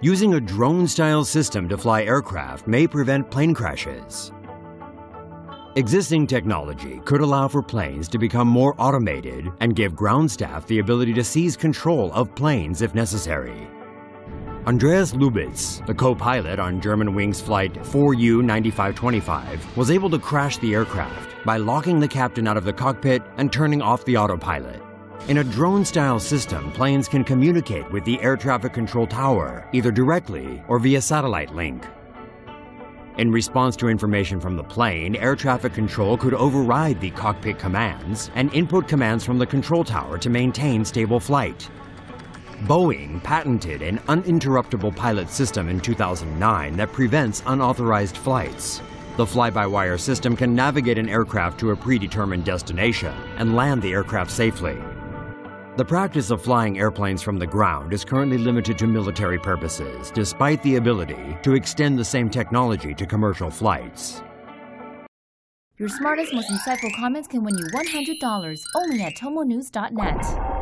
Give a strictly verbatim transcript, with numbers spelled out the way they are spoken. Using a drone-style system to fly aircraft may prevent plane crashes. Existing technology could allow for planes to become more automated and give ground staff the ability to seize control of planes if necessary. Andreas Lubitz, the co-pilot on Germanwings flight four U nine five two five, was able to crash the aircraft by locking the captain out of the cockpit and turning off the autopilot. In a drone-style system, planes can communicate with the air traffic control tower, either directly or via satellite link. In response to information from the plane, air traffic control could override the cockpit commands and input commands from the control tower to maintain stable flight. Boeing patented an uninterruptible pilot system in two thousand nine that prevents unauthorized flights. The fly-by-wire system can navigate an aircraft to a predetermined destination and land the aircraft safely. The practice of flying airplanes from the ground is currently limited to military purposes, despite the ability to extend the same technology to commercial flights. Your smartest, most insightful comments can win you one hundred dollars only at Tomo News dot net.